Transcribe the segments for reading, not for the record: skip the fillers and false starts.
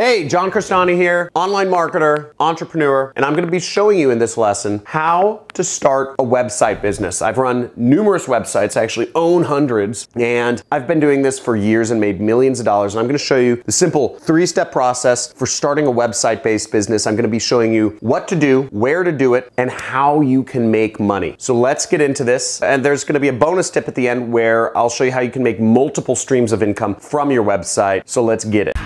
Hey, John Crestani here, online marketer, entrepreneur, and I'm gonna be showing you in this lesson how to start a website business. I've run numerous websites, I actually own hundreds, and I've been doing this for years and made millions of dollars, and I'm gonna show you the simple three-step process for starting a website-based business. I'm gonna be showing you what to do, where to do it, and how you can make money. So let's get into this, and there's gonna be a bonus tip at the end where I'll show you how you can make multiple streams of income from your website, so let's get it.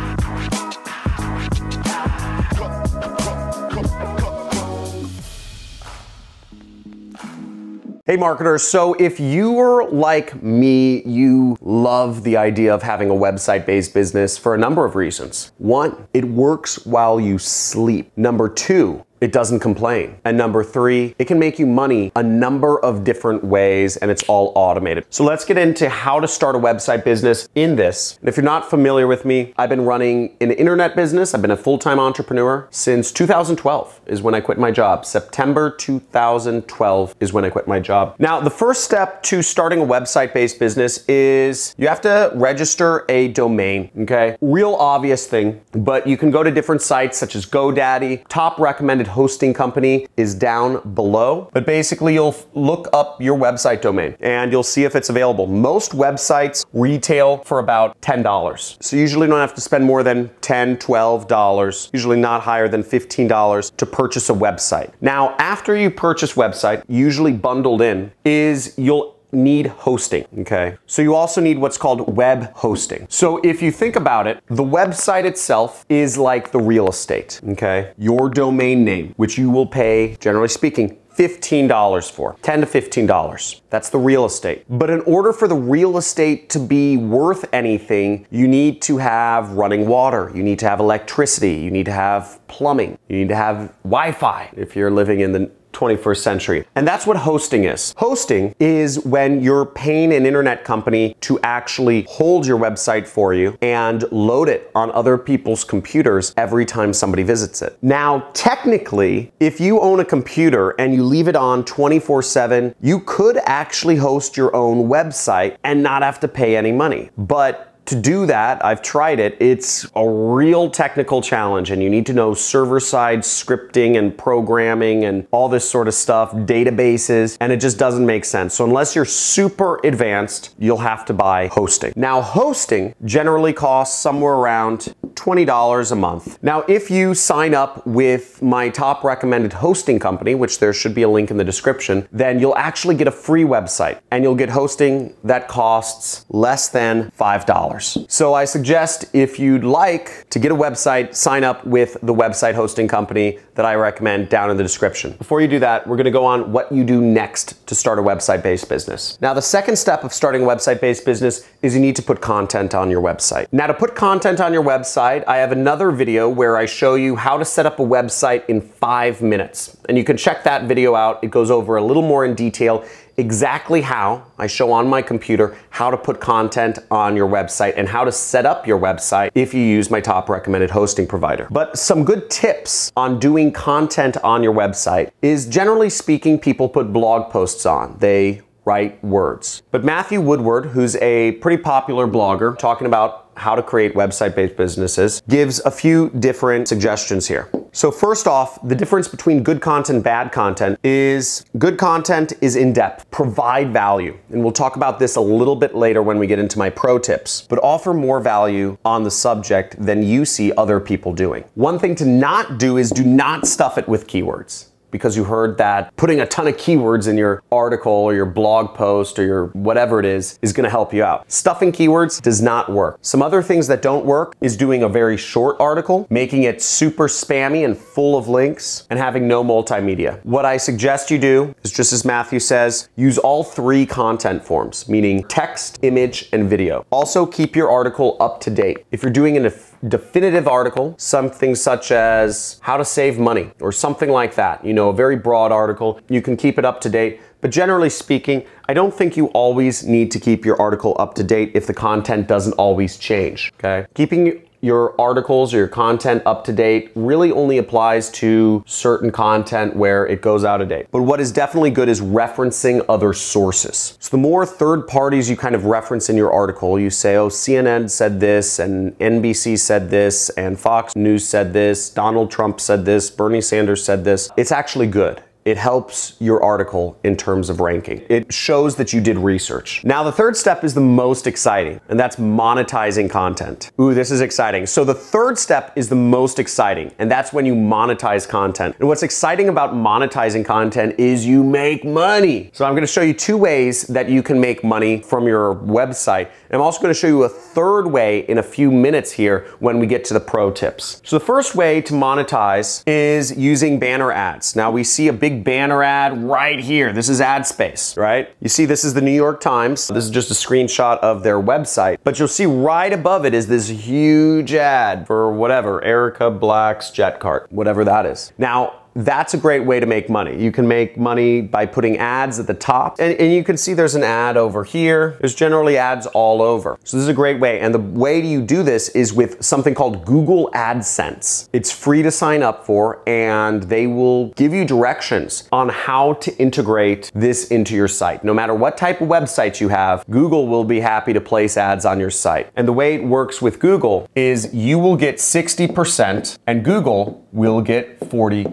Hey marketers, so if you were like me, you love the idea of having a website-based business for a number of reasons. One, it works while you sleep. Number two, it doesn't complain. And number three, it can make you money a number of different ways and it's all automated. So let's get into how to start a website business in this. And if you're not familiar with me, I've been running an internet business. I've been a full-time entrepreneur since 2012 is when I quit my job. September 2012 is when I quit my job. Now, the first step to starting a website-based business is you have to register a domain, okay? Real obvious thing, but you can go to different sites such as GoDaddy, top recommended hosting company is down below, but basically you'll look up your website domain and you'll see if it's available. Most websites retail for about $10. So usually you don't have to spend more than $10, $12, usually not higher than $15 to purchase a website. Now, after you purchase website, usually bundled in is you'll need hosting, okay? So you also need what's called web hosting. So if you think about it, the website itself is like the real estate, okay? Your domain name, which you will pay, generally speaking, $15 for, $10 to $15. That's the real estate. But in order for the real estate to be worth anything, you need to have running water, you need to have electricity, you need to have plumbing, you need to have Wi-Fi if you're living in the 21st century. And that's what hosting is. Hosting is when you're paying an internet company to actually hold your website for you and load it on other people's computers every time somebody visits it. Now, technically, if you own a computer and you leave it on 24/7, you could actually host your own website and not have to pay any money. But to do that, I've tried it, it's a real technical challenge and you need to know server-side scripting and programming and all this sort of stuff, databases, and it just doesn't make sense. So unless you're super advanced, you'll have to buy hosting. Now, hosting generally costs somewhere around $20 a month. Now, if you sign up with my top recommended hosting company, which there should be a link in the description, then you'll actually get a free website and you'll get hosting that costs less than $5. So I suggest if you'd like to get a website, sign up with the website hosting company that I recommend down in the description. Before you do that, we're gonna go on what you do next to start a website-based business. Now, the second step of starting a website-based business is you need to put content on your website. Now, to put content on your website, I have another video where I show you how to set up a website in 5 minutes. And you can check that video out. It goes over a little more in detail exactly how I show on my computer how to put content on your website and how to set up your website if you use my top recommended hosting provider. But some good tips on doing content on your website is, generally speaking, people put blog posts on. They write words. But Matthew Woodward, who's a pretty popular blogger talking about how to create website-based businesses, gives a few different suggestions here. So first off, the difference between good content and bad content is good content is in-depth, provide value. And we'll talk about this a little bit later when we get into my pro tips, but offer more value on the subject than you see other people doing. One thing to not do is do not stuff it with keywords, because you heard that putting a ton of keywords in your article or your blog post or your whatever it is gonna help you out. Stuffing keywords does not work. Some other things that don't work is doing a very short article, making it super spammy and full of links, and having no multimedia. What I suggest you do is, just as Matthew says, use all three content forms, meaning text, image, and video. Also, keep your article up to date. If you're doing an definitive article, something such as how to save money or something like that, you know, a very broad article, you can keep it up to date. But generally speaking, I don't think you always need to keep your article up to date if the content doesn't always change, okay? Keeping your articles or your content up to date really only applies to certain content where it goes out of date. But what is definitely good is referencing other sources. So the more third parties you kind of reference in your article, you say, oh, CNN said this, and NBC said this, and Fox News said this, Donald Trump said this, Bernie Sanders said this. It's actually good. It helps your article in terms of ranking. It shows that you did research. Now the third step is the most exciting, and that's monetizing content. Ooh, this is exciting. So the third step is the most exciting, and that's when you monetize content. And what's exciting about monetizing content is you make money. So I'm gonna show you two ways that you can make money from your website. And I'm also gonna show you a third way in a few minutes here when we get to the pro tips. So the first way to monetize is using banner ads. Now we see a big banner ad right here. This is ad space, right? You see, this is the New York Times. This is just a screenshot of their website, but you'll see right above it is this huge ad for whatever, Erica Black's jet cart, whatever that is. Now, that's a great way to make money. You can make money by putting ads at the top, and you can see there's an ad over here. There's generally ads all over. So this is a great way, and the way you do this is with something called Google AdSense. It's free to sign up for, and they will give you directions on how to integrate this into your site. No matter what type of website you have, Google will be happy to place ads on your site. And the way it works with Google is you will get 60% and Google will get 40%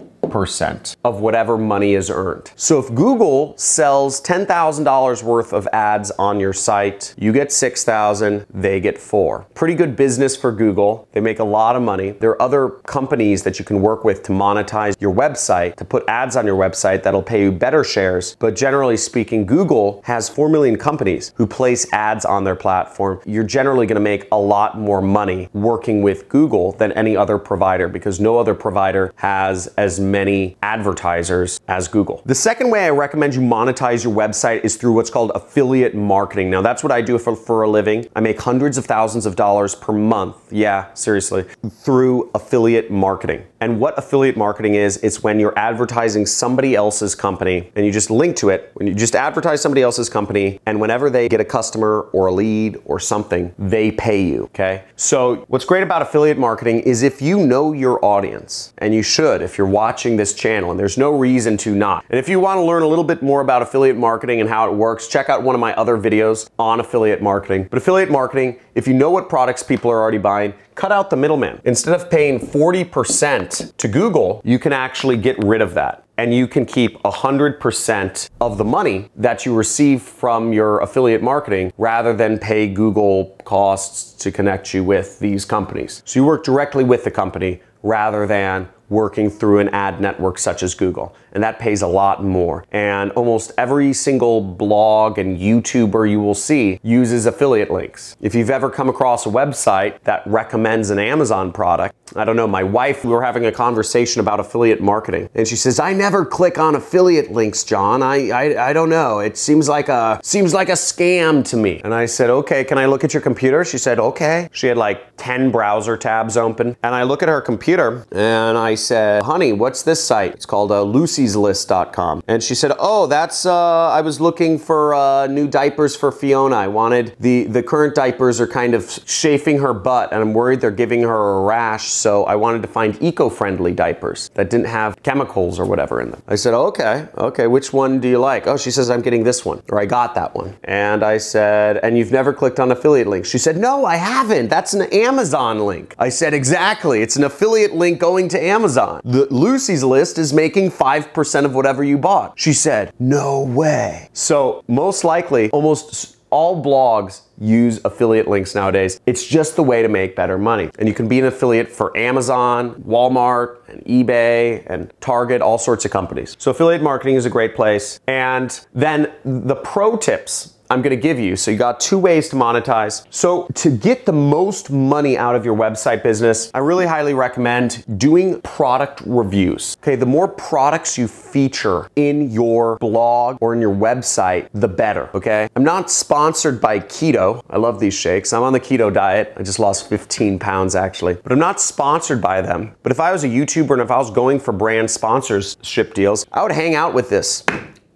of whatever money is earned. So if Google sells $10,000 worth of ads on your site, you get 6,000, they get 4. Pretty good business for Google. They make a lot of money. There are other companies that you can work with to monetize your website, to put ads on your website that'll pay you better shares. But generally speaking, Google has 4 million companies who place ads on their platform. You're generally gonna make a lot more money working with Google than any other provider, because no other provider has as many advertisers as Google. The second way I recommend you monetize your website is through what's called affiliate marketing. Now that's what I do for a living. I make hundreds of thousands of dollars per month, yeah, seriously, through affiliate marketing. And what affiliate marketing is, it's when you're advertising somebody else's company and you just link to it. When you just advertise somebody else's company, and whenever they get a customer or a lead or something, they pay you, okay? So what's great about affiliate marketing is if you know your audience, and you should if you're watching this channel, and there's no reason to not. And if you want to learn a little bit more about affiliate marketing and how it works, check out one of my other videos on affiliate marketing. But affiliate marketing, if you know what products people are already buying, cut out the middleman. Instead of paying 40% to Google, you can actually get rid of that, and you can keep 100% of the money that you receive from your affiliate marketing rather than pay Google costs to connect you with these companies. So you work directly with the company rather than working through an ad network such as Google. And that pays a lot more. And almost every single blog and YouTuber you will see uses affiliate links. If you've ever come across a website that recommends an Amazon product, I don't know, my wife, we were having a conversation about affiliate marketing, and she says, I never click on affiliate links, John. I don't know. It seems like a scam to me. And I said, okay, can I look at your computer? She said, okay. She had like 10 browser tabs open. And I look at her computer and I said, honey, what's this site? It's called Lucy's List.com. And she said, oh, that's, I was looking for new diapers for Fiona. I wanted, the current diapers are kind of chafing her butt and I'm worried they're giving her a rash. So I wanted to find eco-friendly diapers that didn't have chemicals or whatever in them. I said, okay, which one do you like? Oh, she says, I'm getting this one, or I got that one. And I said, and you've never clicked on affiliate links? She said, no, I haven't. That's an Amazon link. I said, exactly. It's an affiliate link going to Amazon. The Lucy's List is making 5% of whatever you bought. She said, no way. So most likely, almost all blogs use affiliate links nowadays. It's just the way to make better money. And you can be an affiliate for Amazon, Walmart, and eBay, and Target, all sorts of companies. So affiliate marketing is a great place. And then the pro tips I'm gonna give you. So you got two ways to monetize. So to get the most money out of your website business, I really highly recommend doing product reviews. Okay, the more products you feature in your blog or in your website, the better, okay? I'm not sponsored by Keto. I love these shakes. I'm on the keto diet. I just lost 15 pounds actually, but I'm not sponsored by them. But if I was a YouTuber and if I was going for brand sponsorship deals, I would hang out with this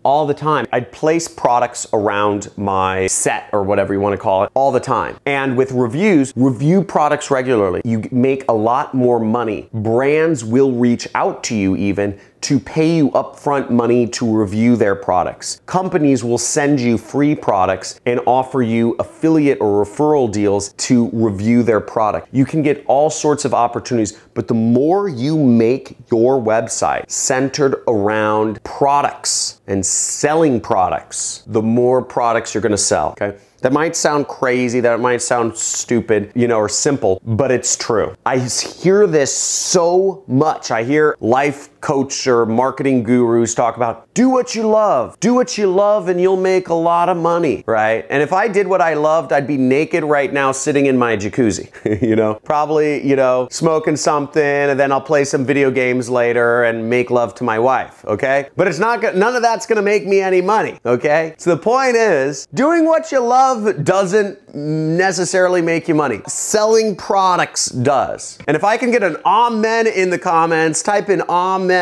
all the time. I'd place products around my set or whatever you want to call it all the time. And with reviews, review products regularly. You make a lot more money. Brands will reach out to you even to pay you upfront money to review their products. Companies will send you free products and offer you affiliate or referral deals to review their product. You can get all sorts of opportunities, but the more you make your website centered around products and selling products, the more products you're gonna sell, okay? That might sound crazy, that might sound stupid, you know, or simple, but it's true. I hear this so much. I hear life coach or marketing gurus talk about, do what you love and you'll make a lot of money, right? And if I did what I loved, I'd be naked right now sitting in my jacuzzi, you know? Probably, you know, smoking something, and then I'll play some video games later and make love to my wife, okay? But it's not, none of that's gonna make me any money, okay? So the point is, doing what you love doesn't necessarily make you money. Selling products does. And if I can get an amen in the comments, type in amen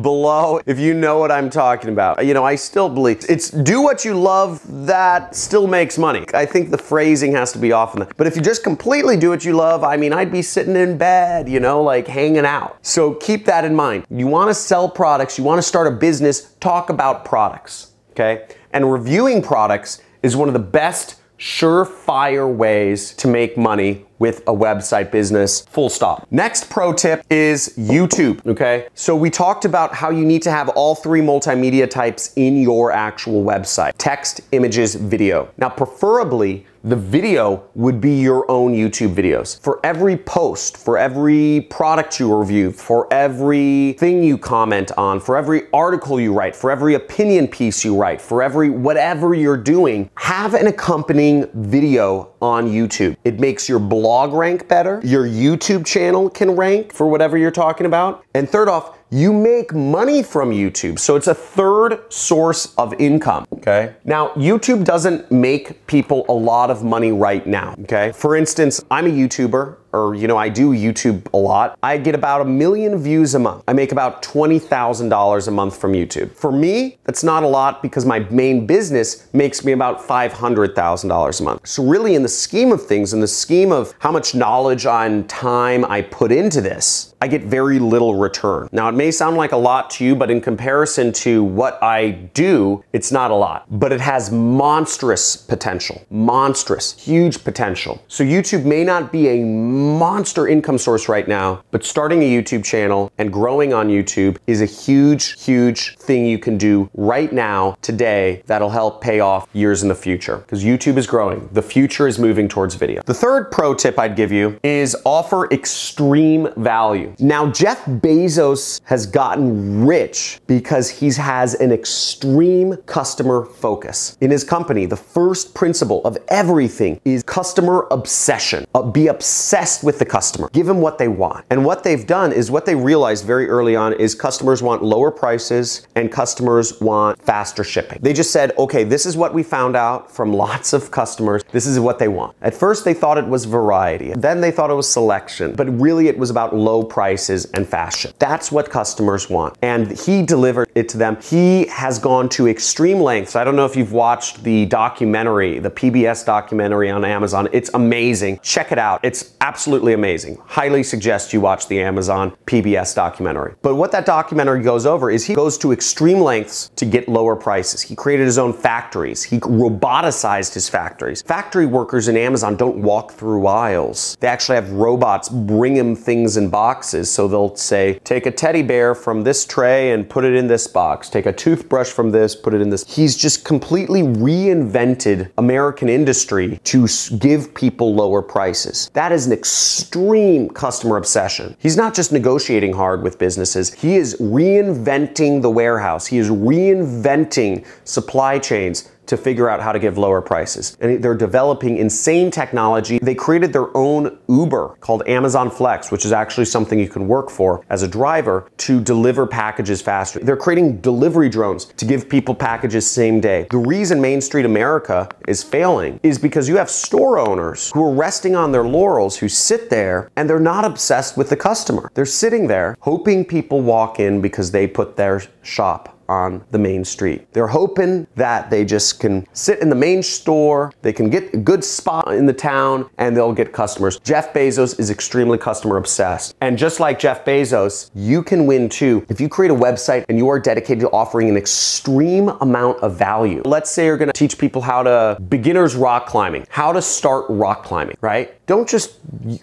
below if you know what I'm talking about. You know, I still believe it's do what you love that still makes money. I think the phrasing has to be off on that. But if you just completely do what you love, I mean, I'd be sitting in bed, you know, like hanging out. So keep that in mind. You want to sell products, you want to start a business, talk about products, okay? And reviewing products is one of the best surefire ways to make money with a website business, full stop. Next pro tip is YouTube, okay? So we talked about how you need to have all three multimedia types in your actual website: text, images, video. Now, preferably, the video would be your own YouTube videos. For every post, for every product you review, for every thing you comment on, for every article you write, for every opinion piece you write, for every whatever you're doing, have an accompanying video on YouTube. It makes your blog rank better, your YouTube channel can rank for whatever you're talking about, and third off, you make money from YouTube. So it's a third source of income, okay? Now, YouTube doesn't make people a lot of money right now, okay? For instance, I'm a YouTuber, or you know, I do YouTube a lot. I get about 1 million views a month. I make about $20,000 a month from YouTube. For me, that's not a lot because my main business makes me about $500,000 a month. So really, in the scheme of things, in the scheme of how much knowledge and time I put into this, I get very little return. Now, it may sound like a lot to you, but in comparison to what I do, it's not a lot. But it has monstrous potential, monstrous, huge potential. So YouTube may not be a monster income source right now, but starting a YouTube channel and growing on YouTube is a huge, huge thing you can do right now, today, that'll help pay off years in the future, because YouTube is growing. The future is moving towards video. The third pro tip I'd give you is offer extreme value. Now, Jeff Bezos has gotten rich because he has an extreme customer focus. In his company, the first principle of everything is customer obsession. Be obsessed with the customer. Give them what they want. And what they've done is what they realized very early on is customers want lower prices and customers want faster shipping. They just said, okay, this is what we found out from lots of customers. This is what they want. At first, they thought it was variety. Then they thought it was selection. But really, it was about low prices and fashion. That's what customers want. And he delivered it to them. He has gone to extreme lengths. I don't know if you've watched the documentary, the PBS documentary on Amazon. It's amazing. Check it out. It's absolutely amazing. Highly suggest you watch the Amazon PBS documentary. But what that documentary goes over is he goes to extreme lengths to get lower prices. He created his own factories. He roboticized his factories. Factory workers in Amazon don't walk through aisles. They actually have robots bring them things in boxes. So they'll say, take a teddy bear from this tray and put it in this box. Take a toothbrush from this, put it in this. He's just completely reinvented American industry to give people lower prices. That is an extreme customer obsession. He's not just negotiating hard with businesses. He is reinventing the warehouse. He is reinventing supply chains to figure out how to give lower prices. And they're developing insane technology. They created their own Uber called Amazon Flex, which is actually something you can work for as a driver to deliver packages faster. They're creating delivery drones to give people packages same day. The reason Main Street America is failing is because you have store owners who are resting on their laurels, who sit there and they're not obsessed with the customer. They're sitting there hoping people walk in because they put their shop on the main street. They're hoping that they just can sit in the main store, they can get a good spot in the town, and they'll get customers. Jeff Bezos is extremely customer obsessed. And just like Jeff Bezos, you can win too. If you create a website and you are dedicated to offering an extreme amount of value, let's say you're gonna teach people how to beginners rock climbing, how to start rock climbing, right? Don't just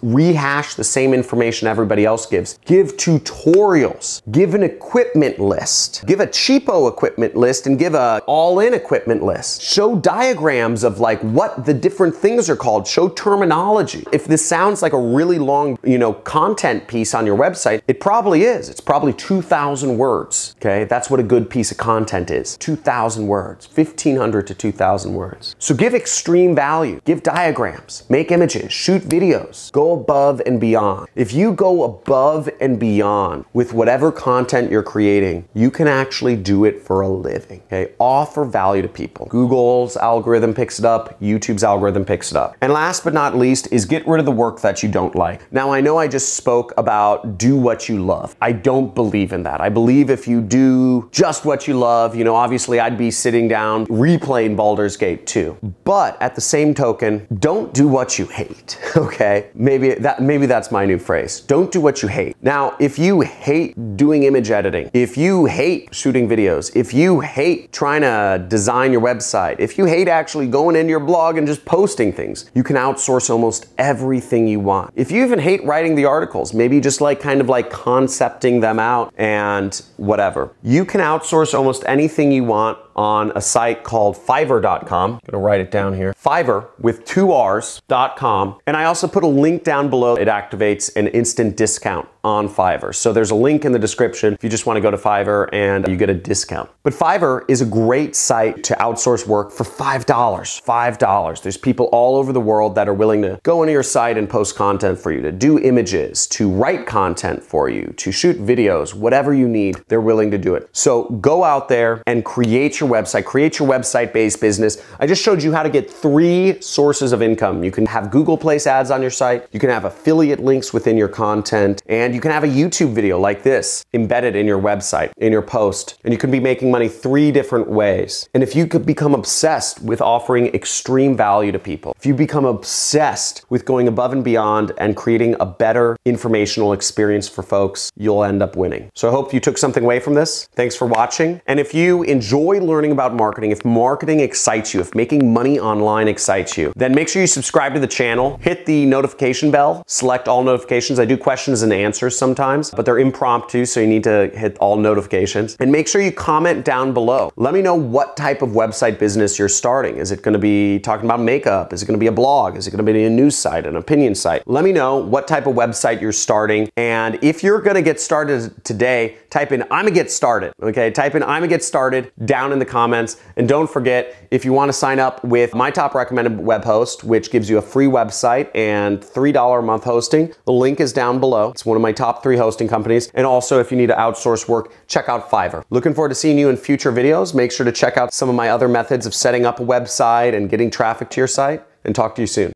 rehash the same information everybody else gives. Give tutorials, give an equipment list, give a cheapo equipment list, and give a all-in equipment list. Show diagrams of like what the different things are called, show terminology. If this sounds like a really long, you know, content piece on your website, it probably is. It's probably 2,000 words, okay? That's what a good piece of content is, 2,000 words, 1,500 to 2,000 words. So give extreme value, give diagrams, make images, shoot videos, go above and beyond. If you go above and beyond with whatever content you're creating, you can actually do it for a living, okay? Offer value to people. Google's algorithm picks it up, YouTube's algorithm picks it up. And last but not least is get rid of the work that you don't like. Now I know I just spoke about do what you love. I don't believe in that. I believe if you do just what you love, you know, obviously I'd be sitting down replaying Baldur's Gate 2. But at the same token, don't do what you hate. Okay, maybe that's my new phrase. Don't do what you hate. Now, if you hate doing image editing, if you hate shooting videos, if you hate trying to design your website, if you hate actually going into your blog and just posting things, you can outsource almost everything you want. If you even hate writing the articles, maybe just like kind of like concepting them out and whatever, you can outsource almost anything you want on a site called Fiverr.com. I'm gonna write it down here. Fiverr with 2 R's.com. And I also put a link down below. It activates an instant discount on Fiverr. So there's a link in the description if you just want to go to Fiverr and you get a discount. But Fiverr is a great site to outsource work for $5. $5. There's people all over the world that are willing to go into your site and post content for you, to do images, to write content for you, to shoot videos, whatever you need, they're willing to do it. So go out there and create your website-based business. I just showed you how to get 3 sources of income. You can have Google Place ads on your site, you can have affiliate links within your content, and you can have a YouTube video like this embedded in your website, in your post, and you can be making money 3 different ways. And if you could become obsessed with offering extreme value to people, if you become obsessed with going above and beyond and creating a better informational experience for folks, you'll end up winning. So I hope you took something away from this. Thanks for watching. And if you enjoy learning about marketing, if marketing excites you, if making money online excites you, then make sure you subscribe to the channel, hit the notification bell, select all notifications. I do questions and answers sometimes, but they're impromptu, so you need to hit all notifications. And make sure you comment down below. Let me know what type of website business you're starting. Is it gonna be talking about makeup? Is it gonna be a blog? Is it gonna be a news site, an opinion site? Let me know what type of website you're starting. And if you're gonna get started today, type in, I'm gonna get started, okay? Type in, I'm gonna get started down in the comments. And don't forget, if you want to sign up with my top recommended web host, which gives you a free website and $3 a month hosting, the link is down below. It's one of my top 3 hosting companies. And also, if you need to outsource work, check out Fiverr. Looking forward to seeing you in future videos. Make sure to check out some of my other methods of setting up a website and getting traffic to your site, and talk to you soon.